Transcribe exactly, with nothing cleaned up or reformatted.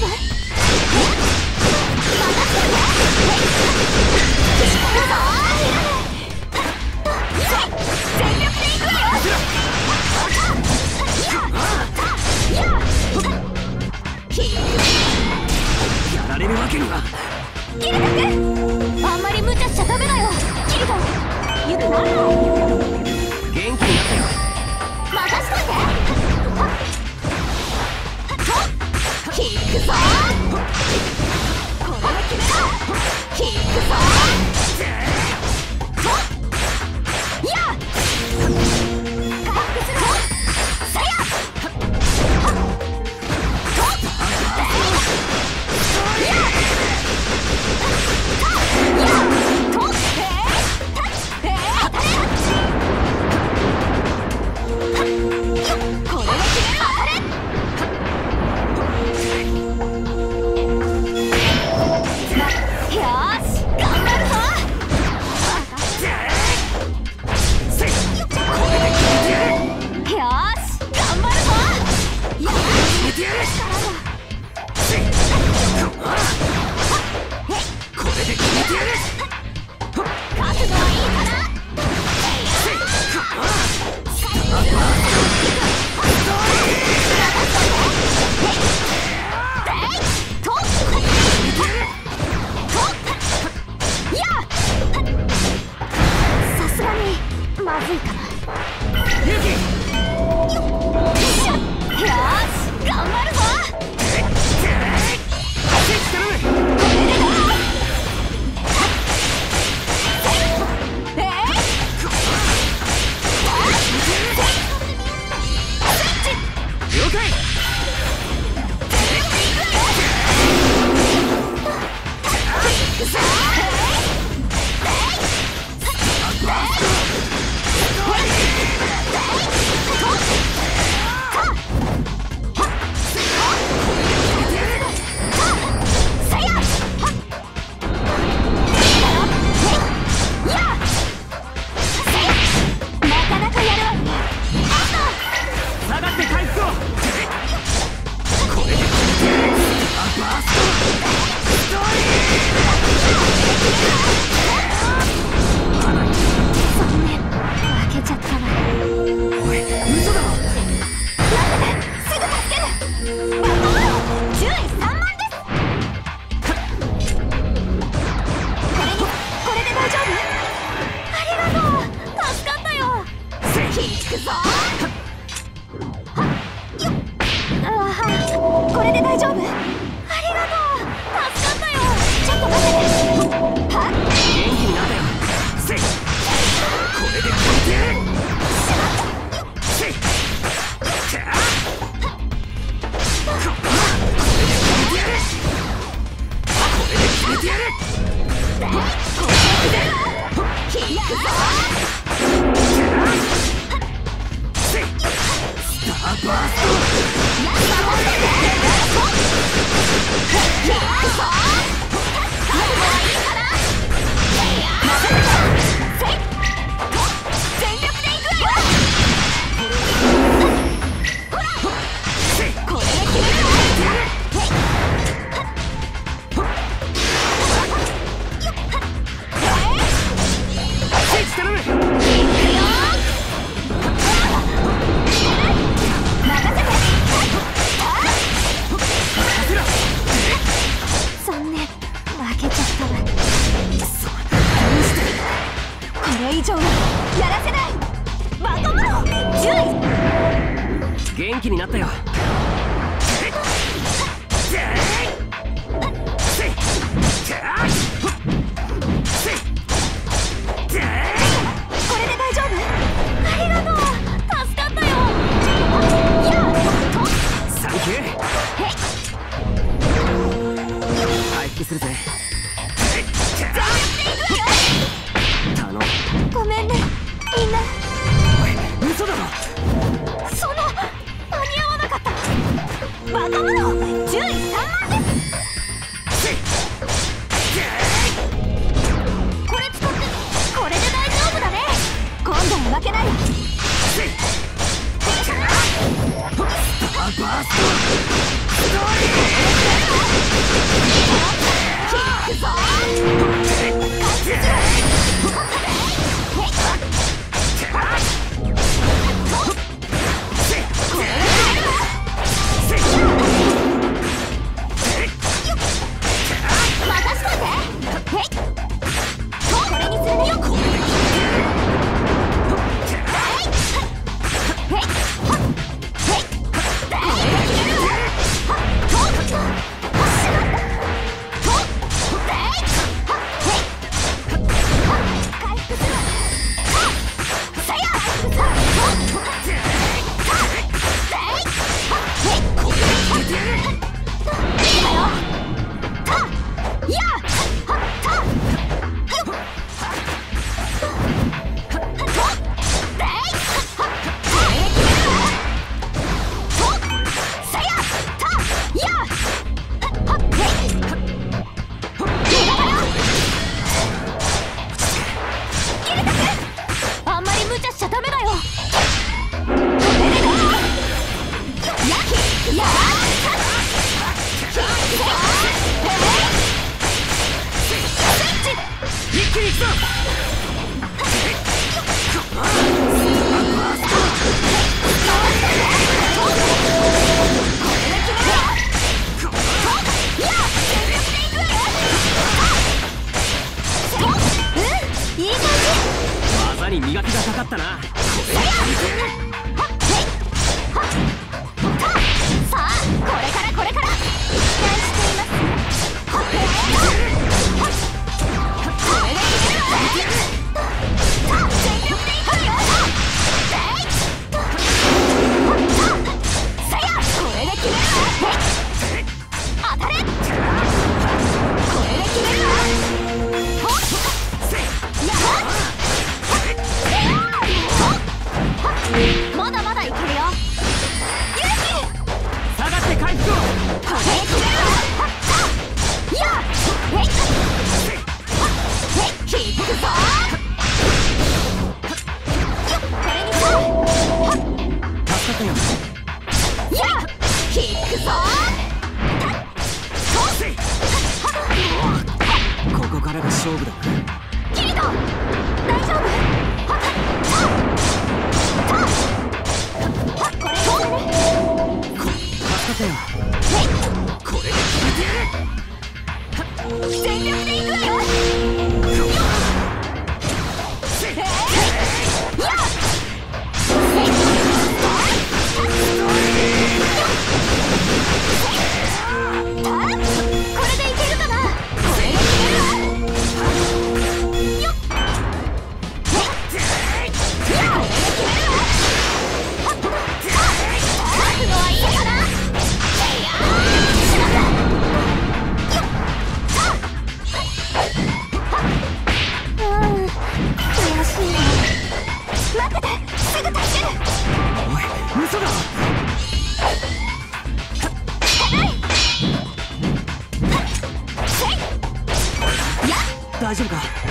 バースト！大丈夫か？